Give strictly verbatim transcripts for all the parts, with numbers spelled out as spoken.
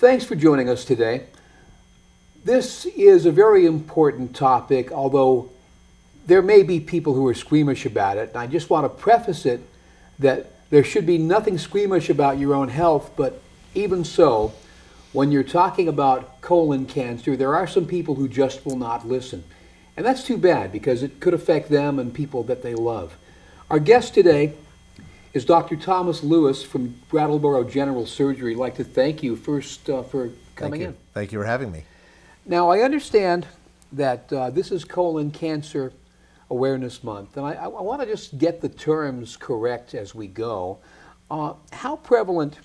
Thanks for joining us today. This is a very important topic, although there may be people who are squeamish about it. And I just want to preface it that there should be nothing squeamish about your own health, but even so, when you're talking about colon cancer, there are some people who just will not listen. And that's too bad, because it could affect them and people that they love. Our guest today is Doctor Thomas Lewis from Brattleboro General Surgery. I'd like to thank you first uh, for coming in. Thank you for having me. Now, I understand that uh, this is Colon Cancer Awareness Month, and I, I want to just get the terms correct as we go. Uh, how prevalent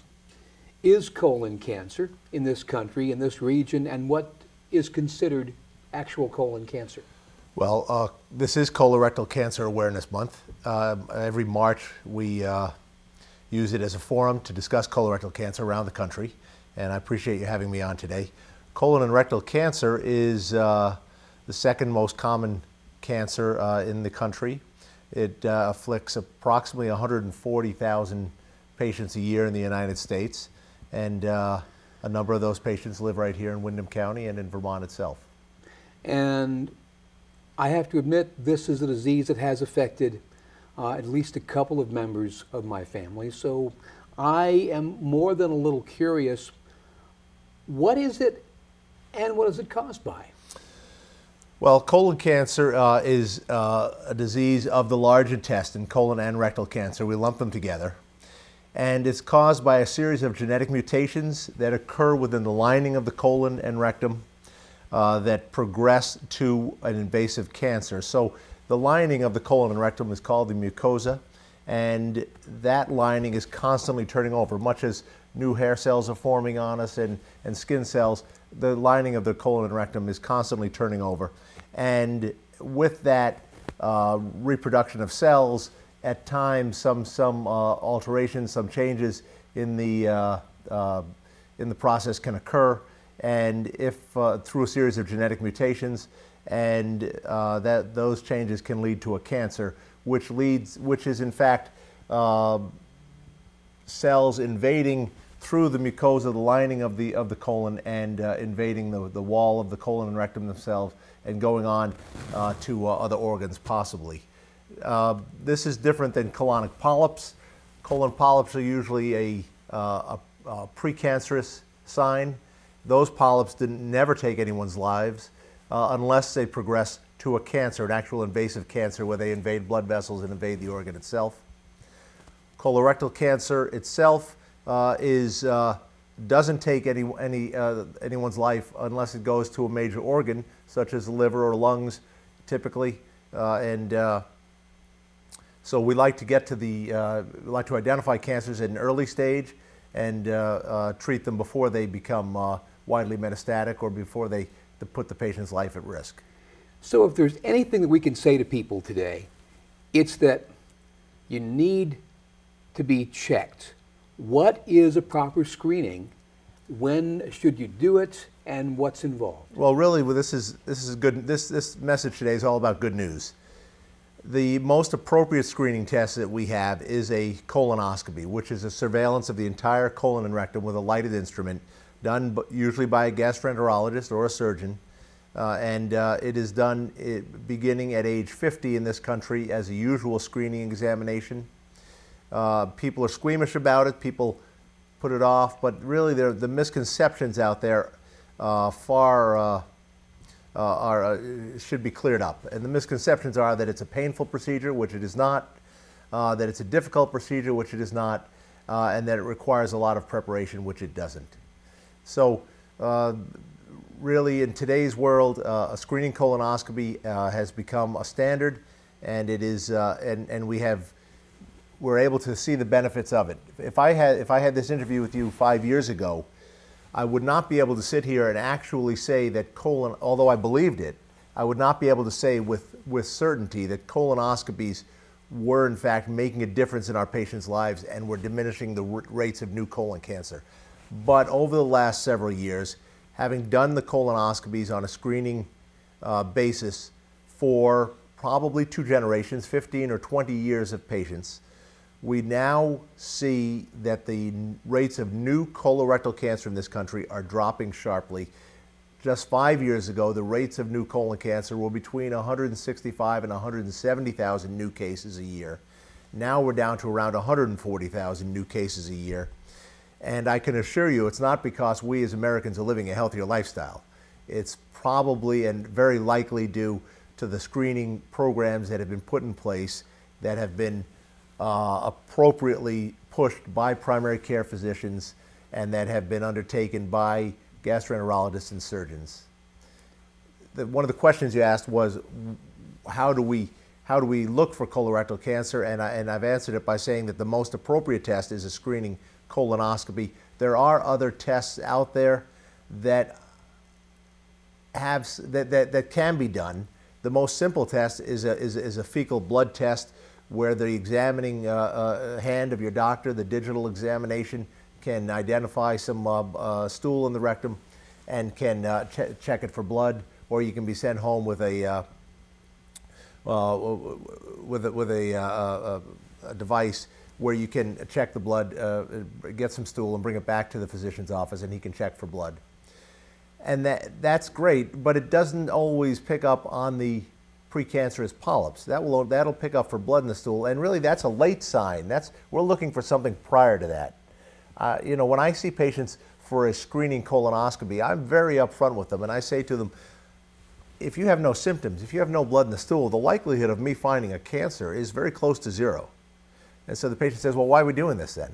is colon cancer in this country, in this region, and what is considered actual colon cancer? Well, uh, this is Colorectal Cancer Awareness Month. Uh, every March, we uh, use it as a forum to discuss colorectal cancer around the country, and I appreciate you having me on today. Colon and rectal cancer is uh, the second most common cancer uh, in the country. It uh, afflicts approximately one hundred forty thousand patients a year in the United States, and uh, a number of those patients live right here in Windham County and in Vermont itself. And I have to admit, this is a disease that has affected uh, at least a couple of members of my family, so I am more than a little curious. What is it, and what is it caused by? Well, colon cancer uh, is uh, a disease of the large intestine, colon and rectal cancer. We lump them together. And it's caused by a series of genetic mutations that occur within the lining of the colon and rectum uh, that progress to an invasive cancer. So the lining of the colon and rectum is called the mucosa, and that lining is constantly turning over, much as new hair cells are forming on us and, and skin cells. The lining of the colon and rectum is constantly turning over. And with that uh, reproduction of cells, at times some, some uh, alterations, some changes in the, uh, uh, in the process can occur, and if uh, through a series of genetic mutations, and uh, that those changes can lead to a cancer, which leads, which is in fact uh, cells invading through the mucosa, the lining of the of the colon, and uh, invading the, the wall of the colon and rectum themselves, and going on uh, to uh, other organs possibly. Uh, this is different than colonic polyps. Colon polyps are usually a, uh, a, a precancerous sign. Those polyps didn't never take anyone's lives uh, unless they progress to a cancer, an actual invasive cancer where they invade blood vessels and invade the organ itself. Colorectal cancer itself uh, is, uh, doesn't take any, any, uh, anyone's life unless it goes to a major organ, such as the liver or lungs, typically. Uh, and uh, so we like to get to the, uh, we like to identify cancers at an early stage and uh, uh, treat them before they become uh, widely metastatic or before they put the patient's life at risk. So if there's anything that we can say to people today, it's that you need to be checked. What is a proper screening? When should you do it, and what's involved? Well, really, well, this is this is good. This this message today is all about good news. The most appropriate screening test that we have is a colonoscopy, which is a surveillance of the entire colon and rectum with a lighted instrument, done usually by a gastroenterologist or a surgeon, uh, and uh, it is done it, beginning at age fifty in this country as a usual screening examination. Uh, people are squeamish about it, people put it off, but really the misconceptions out there uh, far uh, uh, are, uh, should be cleared up. And the misconceptions are that it's a painful procedure, which it is not, uh, that it's a difficult procedure, which it is not, uh, and that it requires a lot of preparation, which it doesn't. So uh, really in today's world, uh, a screening colonoscopy uh, has become a standard, and it is, uh, and, and we have we're able to see the benefits of it. If I had, if I had this interview with you five years ago, I would not be able to sit here and actually say that colon, although I believed it, I would not be able to say with, with certainty that colonoscopies were in fact making a difference in our patients' lives and were diminishing the rates of new colon cancer. But over the last several years, having done the colonoscopies on a screening uh, basis for probably two generations, fifteen or twenty years of patients, we now see that the rates of new colorectal cancer in this country are dropping sharply. Just five years ago, the rates of new colon cancer were between one hundred sixty-five and one hundred seventy thousand new cases a year. Now we're down to around one hundred forty thousand new cases a year. And I can assure you it's not because we as Americans are living a healthier lifestyle. It's probably and very likely due to the screening programs that have been put in place that have been uh, appropriately pushed by primary care physicians and that have been undertaken by gastroenterologists and surgeons. The, one of the questions you asked was, how do we, how do we look for colorectal cancer? And, I, and I've answered it by saying that the most appropriate test is a screening colonoscopy. There are other tests out there that have that, that, that can be done. The most simple test is a, is, is a fecal blood test where the examining uh, uh, hand of your doctor, the digital examination, can identify some uh, uh, stool in the rectum and can uh, ch check it for blood, or you can be sent home with a uh, uh, with a, with a, uh, a device where you can check the blood, uh, get some stool and bring it back to the physician's office and he can check for blood. And that, that's great, but it doesn't always pick up on the precancerous polyps. That will, that'll pick up for blood in the stool, and really that's a late sign. That's, we're looking for something prior to that. Uh, you know, when I see patients for a screening colonoscopy, I'm very upfront with them and I say to them, if you have no symptoms, if you have no blood in the stool, the likelihood of me finding a cancer is very close to zero. And so the patient says, well, why are we doing this then?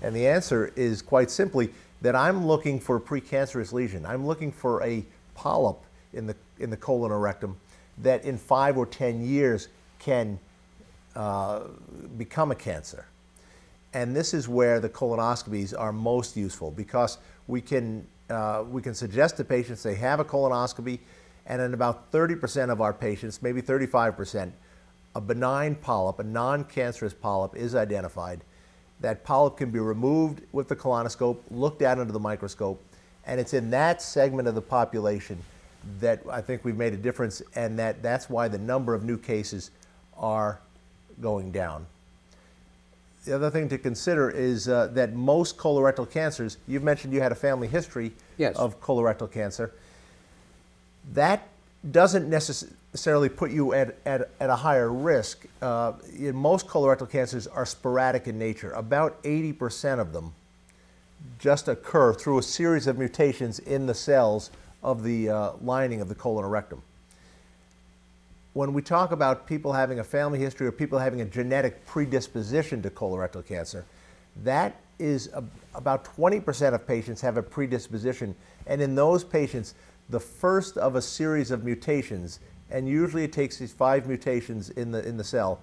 And the answer is quite simply that I'm looking for a precancerous lesion. I'm looking for a polyp in the, in the colon or rectum that in five or ten years can uh, become a cancer. And this is where the colonoscopies are most useful, because we can, uh, we can suggest to patients they have a colonoscopy, and in about thirty percent of our patients, maybe thirty-five percent, a benign polyp, a non-cancerous polyp is identified. That polyp can be removed with the colonoscope, looked at under the microscope, and it's in that segment of the population that I think we've made a difference, and that, that's why the number of new cases are going down. The other thing to consider is uh, that most colorectal cancers, you've mentioned you had a family history yes. of colorectal cancer, that doesn't necessarily put you at, at, at a higher risk. Uh, in most colorectal cancers are sporadic in nature. About eighty percent of them just occur through a series of mutations in the cells of the uh, lining of the colon or rectum. When we talk about people having a family history or people having a genetic predisposition to colorectal cancer, that is a, about twenty percent of patients have a predisposition, and in those patients, the first of a series of mutations, and usually it takes these five mutations in the, in the cell,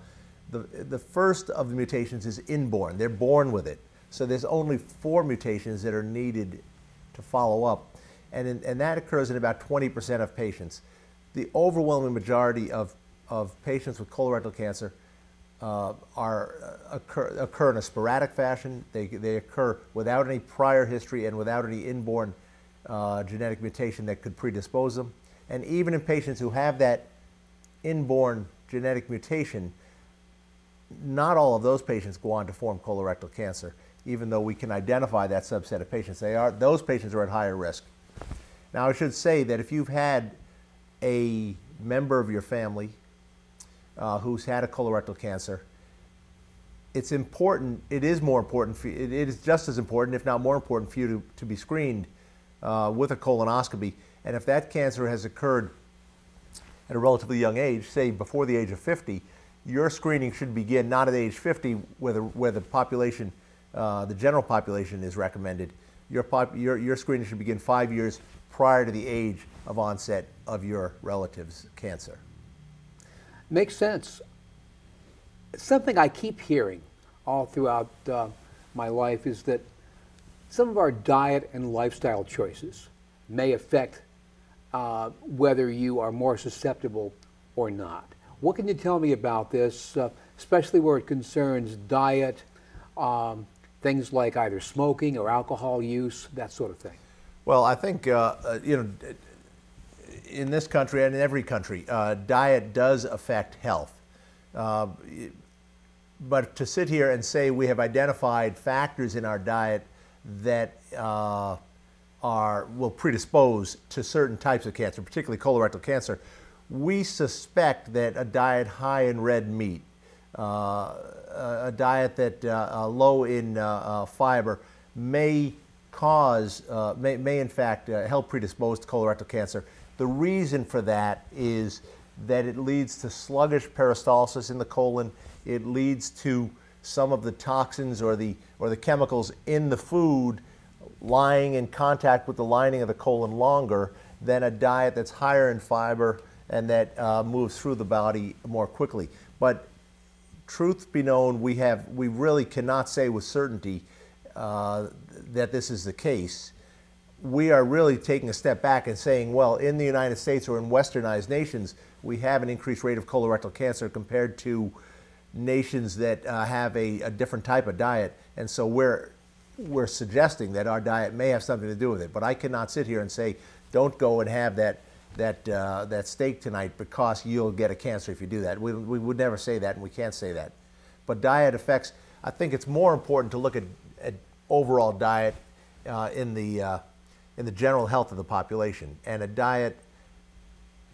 the, the first of the mutations is inborn. They're born with it. So there's only four mutations that are needed to follow up, and, in, and that occurs in about twenty percent of patients. The overwhelming majority of, of patients with colorectal cancer uh, are, occur, occur in a sporadic fashion. They, they occur without any prior history and without any inborn Uh, genetic mutation that could predispose them. And even in patients who have that inborn genetic mutation, not all of those patients go on to form colorectal cancer, even though we can identify that subset of patients. They are, those patients are at higher risk. Now I should say that if you've had a member of your family uh, who's had a colorectal cancer, it's important, it is more important, for, it is just as important, if not more important for you to, to be screened Uh, with a colonoscopy, and if that cancer has occurred at a relatively young age, say before the age of fifty, your screening should begin not at age fifty where the, where the population, uh, the general population is recommended. Your, pop, your, your screening should begin five years prior to the age of onset of your relative's cancer. Makes sense. Something I keep hearing all throughout uh, my life is that some of our diet and lifestyle choices may affect uh, whether you are more susceptible or not. What can you tell me about this, uh, especially where it concerns diet, um, things like either smoking or alcohol use, that sort of thing? Well, I think, uh, uh, you know, in this country and in every country, uh, diet does affect health. Uh, But to sit here and say we have identified factors in our diet that uh, are, will predispose to certain types of cancer, particularly colorectal cancer, we suspect that a diet high in red meat, uh, a diet that uh, low in uh, uh, fiber may cause, uh, may, may in fact uh, help predispose to colorectal cancer. The reason for that is that it leads to sluggish peristalsis in the colon. It leads to some of the toxins or the, or the chemicals in the food lying in contact with the lining of the colon longer than a diet that's higher in fiber and that uh, moves through the body more quickly. But truth be known, we, have, we really cannot say with certainty uh, that this is the case. We are really taking a step back and saying, well, in the United States or in westernized nations, we have an increased rate of colorectal cancer compared to nations that uh, have a, a different type of diet, and so we're we're suggesting that our diet may have something to do with it. But I cannot sit here and say, don't go and have that that uh, that steak tonight because you'll get a cancer if you do that. We we would never say that, and we can't say that. But diet affects. I think it's more important to look at, at overall diet uh, in the uh, in the general health of the population, and a diet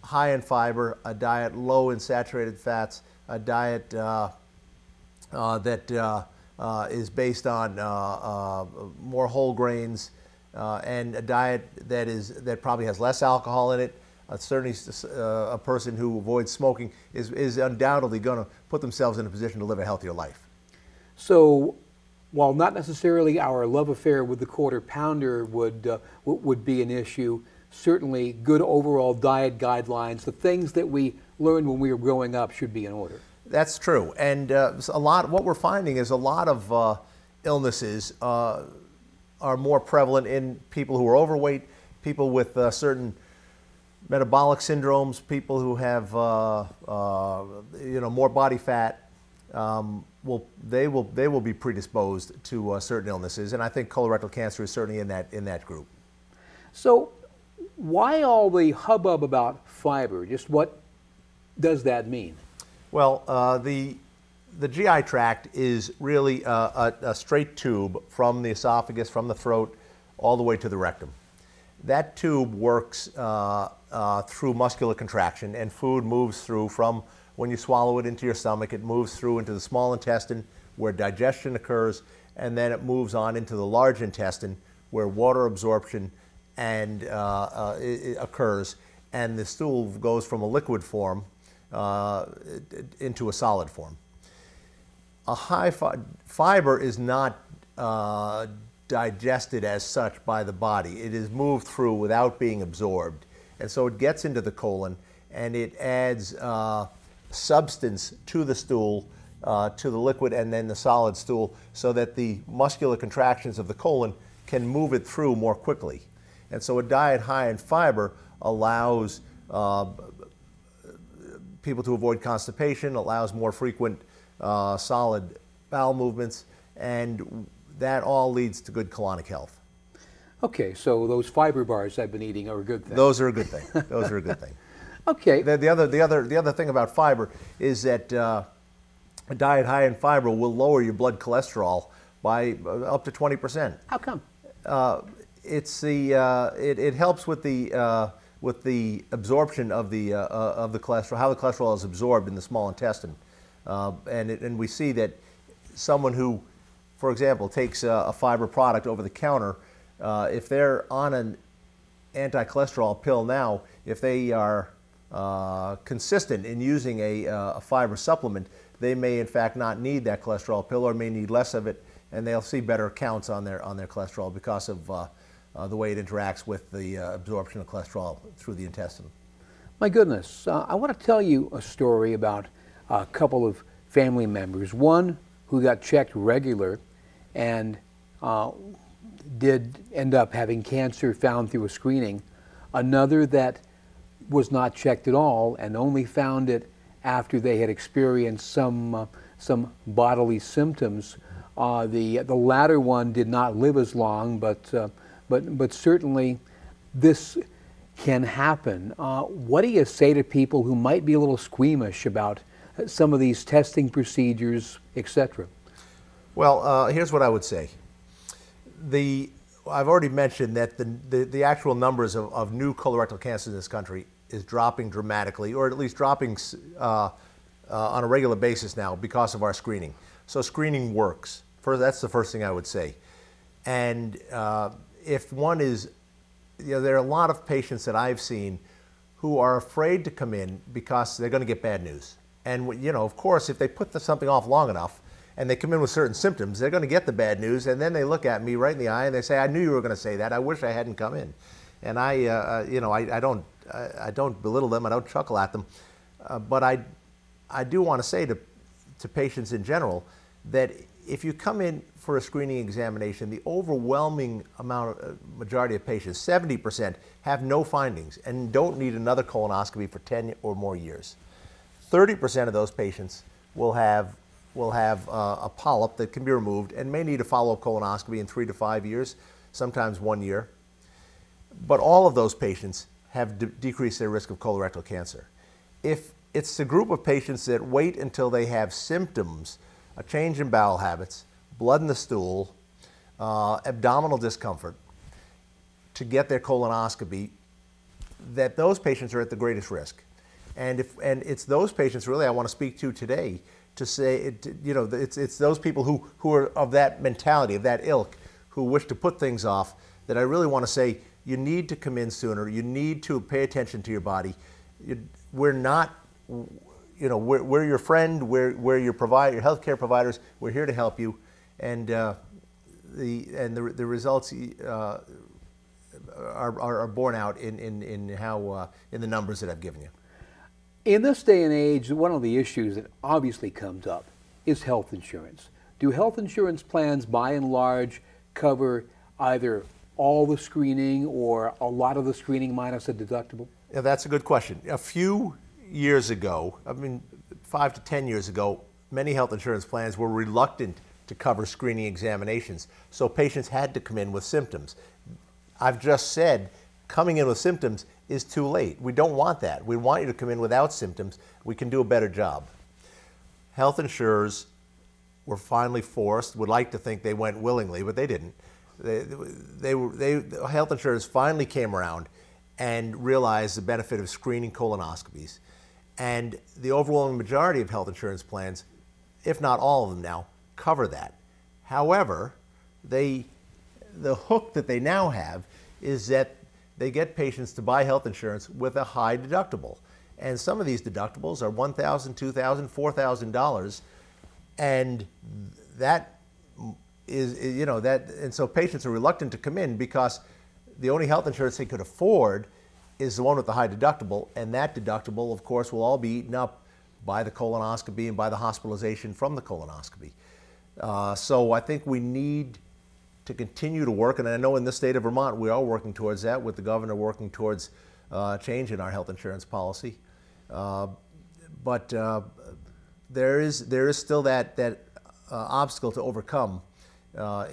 high in fiber, a diet low in saturated fats, a diet uh, uh, that uh, uh, is based on uh, uh, more whole grains, uh, and a diet that is that probably has less alcohol in it. Uh, certainly, uh, a person who avoids smoking is is undoubtedly going to put themselves in a position to live a healthier life. So, while not necessarily our love affair with the quarter pounder would uh, would be an issue, certainly good overall diet guidelines, the things that we learned when we were growing up, should be in order. That's true, and uh, a lot. What we're finding is a lot of uh, illnesses uh, are more prevalent in people who are overweight, people with uh, certain metabolic syndromes, people who have uh, uh, you know more body fat. Um, will they will they will be predisposed to uh, certain illnesses, and I think colorectal cancer is certainly in that in that group. So, why all the hubbub about fiber? Just what does that mean? Well, uh, the, the G I tract is really a, a, a straight tube from the esophagus, from the throat, all the way to the rectum. That tube works uh, uh, through muscular contraction, and food moves through from when you swallow it into your stomach, it moves through into the small intestine where digestion occurs, and then it moves on into the large intestine where water absorption and uh, uh, it occurs, and the stool goes from a liquid form Uh, into a solid form. A high fi fiber is not uh, digested as such by the body. It is moved through without being absorbed, and so it gets into the colon and it adds uh, substance to the stool, uh, to the liquid and then the solid stool, so that the muscular contractions of the colon can move it through more quickly. And so a diet high in fiber allows uh, people to avoid constipation, allows more frequent uh, solid bowel movements, and that all leads to good colonic health. Okay, so those fiber bars I've been eating are a good thing. Those are a good thing. Those are a good thing. Okay. The, the other, the other, the other thing about fiber is that uh, a diet high in fiber will lower your blood cholesterol by up to twenty percent. How come? Uh, it's the uh, it, it helps with the. Uh, with the absorption of the, uh, of the cholesterol, how the cholesterol is absorbed in the small intestine. Uh, and, it, and we see that someone who, for example, takes a, a fiber product over the counter, uh, if they're on an anti-cholesterol pill now, if they are uh, consistent in using a, a fiber supplement, they may in fact not need that cholesterol pill or may need less of it, and they'll see better counts on their, on their cholesterol because of uh, Uh, the way it interacts with the uh, absorption of cholesterol through the intestine. My goodness, uh, I want to tell you a story about a couple of family members. One who got checked regular and uh, did end up having cancer found through a screening. Another that was not checked at all and only found it after they had experienced some, uh, some bodily symptoms. Uh, the, the latter one did not live as long, but uh, But, but certainly this can happen. Uh, what do you say to people who might be a little squeamish about some of these testing procedures, et cetera? Well, uh, here's what I would say. The, I've already mentioned that the, the, the actual numbers of, of new colorectal cancer in this country is dropping dramatically, or at least dropping uh, uh, on a regular basis now because of our screening. So screening works. First, that's the first thing I would say. And uh, if one is, you know, there are a lot of patients that I've seen who are afraid to come in because they're going to get bad news. And, you know, of course, if they put the, something off long enough and they come in with certain symptoms, they're going to get the bad news. And then they look at me right in the eye and they say, I knew you were going to say that. I wish I hadn't come in. And I, uh, you know, I, I, don't, I, I don't belittle them. I don't chuckle at them. Uh, but I, I do want to say to, to patients in general that if you come in for a screening examination, the overwhelming amount of, uh, majority of patients, seventy percent, have no findings and don't need another colonoscopy for ten or more years. thirty percent of those patients will have, will have uh, a polyp that can be removed and may need a follow-up colonoscopy in three to five years, sometimes one year. But all of those patients have de- decreased their risk of colorectal cancer. If it's the group of patients that wait until they have symptoms, a change in bowel habits, blood in the stool, uh, abdominal discomfort, to get their colonoscopy, that those patients are at the greatest risk. And if and it's those patients really I want to speak to today to say, it, you know, it's, it's those people who, who are of that mentality, of that ilk, who wish to put things off, that I really want to say, you need to come in sooner. You need to pay attention to your body. You, we're not, you know, we're, we're your friend, we're, we're your provider, your healthcare providers. We're here to help you. And, uh, the, and the, the results uh, are, are borne out in, in, in, how, uh, in the numbers that I've given you. In this day and age, one of the issues that obviously comes up is health insurance. Do health insurance plans, by and large, cover either all the screening or a lot of the screening minus a deductible? Yeah, that's a good question. A few years ago, I mean, five to ten years ago, many health insurance plans were reluctant to cover screening examinations, so patients had to come in with symptoms. I've just said coming in with symptoms is too late. We don't want that. We want you to come in without symptoms. We can do a better job. Health insurers were finally forced, would like to think they went willingly, but they didn't. They, they, they, the health insurers finally came around and realized the benefit of screening colonoscopies. And the overwhelming majority of health insurance plans, if not all of them now, cover that. However, they, the hook that they now have is that they get patients to buy health insurance with a high deductible. And some of these deductibles are one thousand dollars, two thousand dollars, four thousand dollars, and that is, you know, that, and so patients are reluctant to come in because the only health insurance they could afford is the one with the high deductible, and that deductible, of course, will all be eaten up by the colonoscopy and by the hospitalization from the colonoscopy. Uh, so I think we need to continue to work, and I know in the state of Vermont we are working towards that, with the governor working towards uh, change in our health insurance policy. Uh, but uh, there is there is still that that uh, obstacle to overcome. Uh,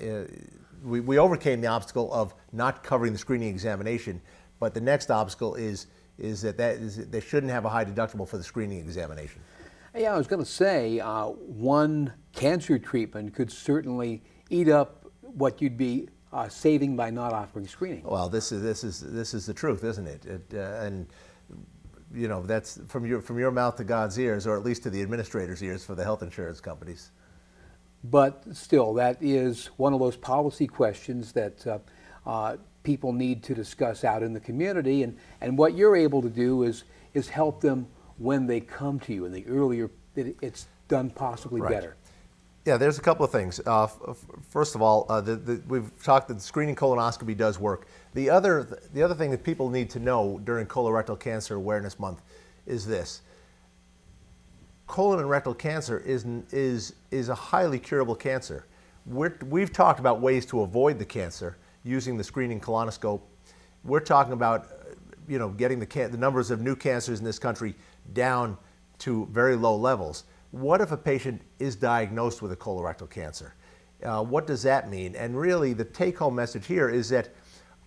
we, we overcame the obstacle of not covering the screening examination, but the next obstacle is is that, that is, they shouldn't have a high deductible for the screening examination. Yeah, I was going to say uh, one cancer treatment could certainly eat up what you'd be uh, saving by not offering screening. Well, this is this is this is the truth, isn't it? it uh, and you know, that's from your from your mouth to God's ears, or at least to the administrators' ears for the health insurance companies. But still, that is one of those policy questions that uh, uh, people need to discuss out in the community. And and what you're able to do is is help them when they come to you, and the earlier it, it's done, possibly right. better. Yeah, there's a couple of things. Uh, first of all, uh, the, the, we've talked that the screening colonoscopy does work. The other, the other thing that people need to know during Colorectal Cancer Awareness Month is this. Colon and rectal cancer is, is, is a highly curable cancer. We're, we've talked about ways to avoid the cancer using the screening colonoscope. We're talking about you know, getting the, can the numbers of new cancers in this country down to very low levels. What if a patient is diagnosed with a colorectal cancer? Uh, what does that mean? And really, the take-home message here is that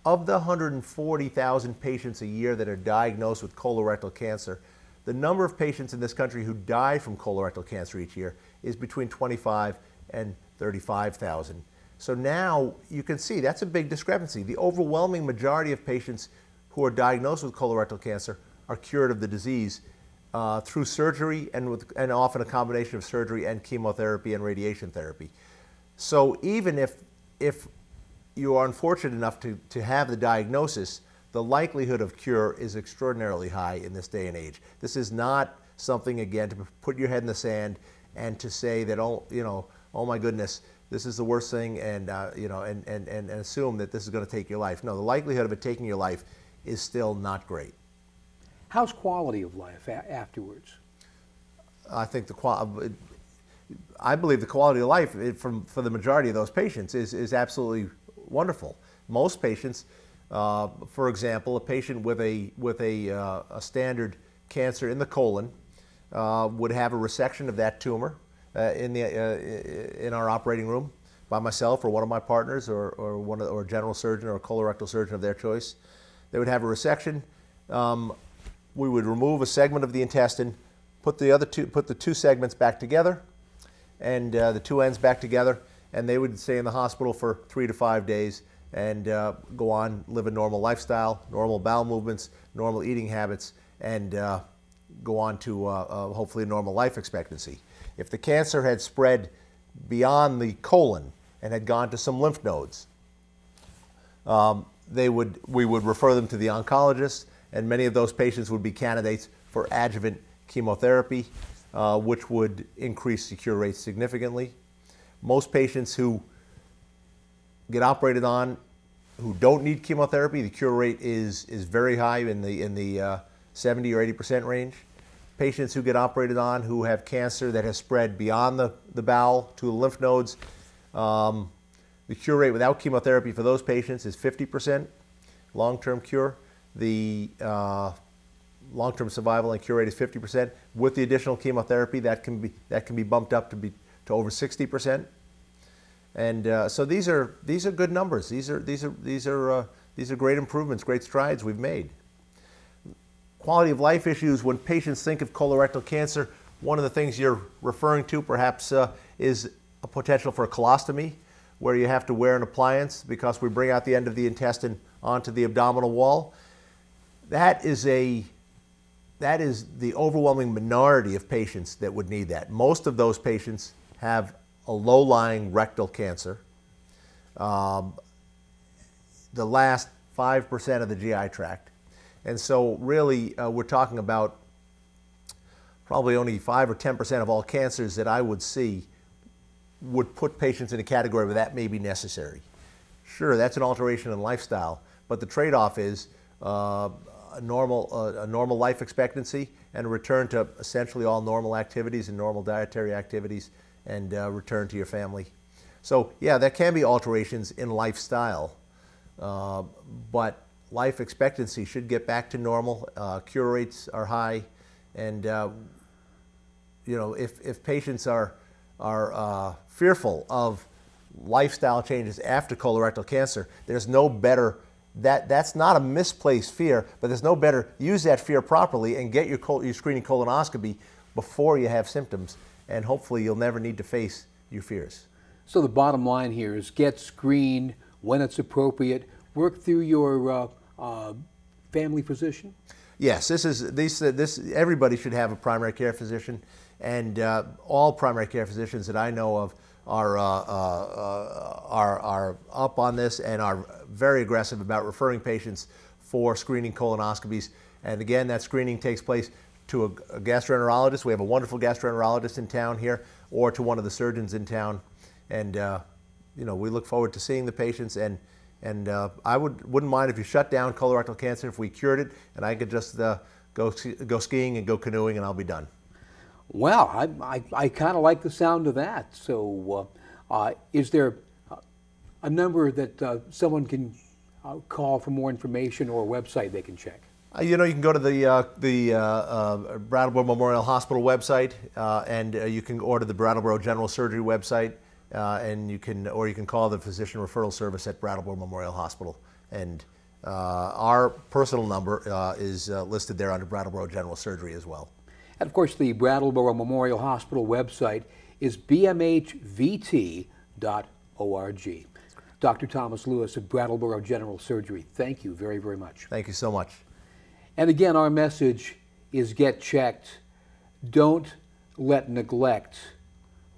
of the one hundred forty thousand patients a year that are diagnosed with colorectal cancer, The number of patients in this country who die from colorectal cancer each year is between twenty-five and thirty-five thousand. So now you can see that's a big discrepancy. The overwhelming majority of patients who are diagnosed with colorectal cancer are cured of the disease uh, through surgery and, with, and often a combination of surgery and chemotherapy and radiation therapy. So even if, if you are unfortunate enough to, to have the diagnosis, the likelihood of cure is extraordinarily high in this day and age. This is not something, again, to put your head in the sand and to say that, oh, you know, oh my goodness, this is the worst thing, and uh, you know, and, and, and assume that this is going to take your life. No, the likelihood of it taking your life is still not great. How's quality of life afterwards? I think the quality, I believe the quality of life from for the majority of those patients is is absolutely wonderful. Most patients. Uh, for example, a patient with a with a, uh, a standard cancer in the colon uh, would have a resection of that tumor uh, in the uh, in our operating room by myself or one of my partners or or one of, or a general surgeon or a colorectal surgeon of their choice. They would have a resection. Um, we would remove a segment of the intestine, put the other two put the two segments back together, and uh, the two ends back together, and they would stay in the hospital for three to five days. and uh, go on, live a normal lifestyle, normal bowel movements, normal eating habits, and uh, go on to uh, uh, hopefully a normal life expectancy. If the cancer had spread beyond the colon and had gone to some lymph nodes, um, they would, we would refer them to the oncologist, and many of those patients would be candidates for adjuvant chemotherapy, uh, which would increase the cure rates significantly. Most patients who get operated on who don't need chemotherapy, the cure rate is is very high in the in the uh, seventy or eighty percent range. Patients who get operated on who have cancer that has spread beyond the, the bowel to the lymph nodes, um, the cure rate without chemotherapy for those patients is fifty percent long-term cure. The uh, long-term survival and cure rate is fifty percent. With the additional chemotherapy, that can be that can be bumped up to be to over sixty percent. And uh, so these are these are good numbers. These are these are these are uh, these are great improvements, great strides we've made. Quality of life issues. When patients think of colorectal cancer, one of the things you're referring to perhaps uh, is a potential for a colostomy, where you have to wear an appliance because we bring out the end of the intestine onto the abdominal wall. That is a that is the overwhelming minority of patients that would need that. Most of those patients have a low-lying rectal cancer. Um, the last five percent of the G I tract. And so really uh, we're talking about probably only five or ten percent of all cancers that I would see would put patients in a category where that may be necessary. Sure, that's an alteration in lifestyle, but the trade-off is uh, a, normal, uh, a normal life expectancy and a return to essentially all normal activities and normal dietary activities and uh, return to your family. So yeah, there can be alterations in lifestyle, uh, but life expectancy should get back to normal. Uh, cure rates are high, and uh, you know, if, if patients are, are uh, fearful of lifestyle changes after colorectal cancer, there's no better, that, that's not a misplaced fear, but there's no better, use that fear properly and get your, col your screening colonoscopy before you have symptoms. And hopefully you'll never need to face your fears. So the bottom line here is get screened when it's appropriate. Work through your uh, uh, family physician. Yes, this is these. This everybody should have a primary care physician, and uh, all primary care physicians that I know of are uh, uh, are are up on this and are very aggressive about referring patients for screening colonoscopies. And again, that screening takes place to a gastroenterologist. We have a wonderful gastroenterologist in town here, or to one of the surgeons in town, and uh, you know, we look forward to seeing the patients. and and uh, I would wouldn't mind if you shut down colorectal cancer if we cured it, and I could just uh, go go skiing and go canoeing, and I'll be done. Well, I I, I kind of like the sound of that. So, uh, uh, is there a number that uh, someone can uh, call for more information, or a website they can check? You know, you can go to the uh, the uh, uh, Brattleboro Memorial Hospital website, uh, and uh, you can order the Brattleboro General Surgery website, uh, and you can, or you can call the Physician Referral Service at Brattleboro Memorial Hospital, and Uh, our personal number uh, is uh, listed there under Brattleboro General Surgery as well. And of course, the Brattleboro Memorial Hospital website is b m h v t dot org. Doctor Thomas Lewis of Brattleboro General Surgery, thank you very, very much. Thank you so much. And again, our message is get checked. Don't let neglect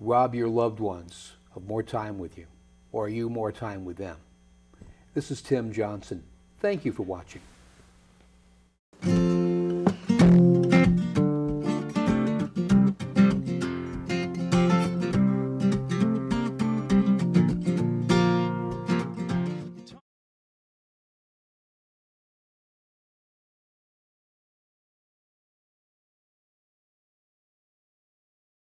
rob your loved ones of more time with you, or you more time with them. This is Tim Johnson. Thank you for watching.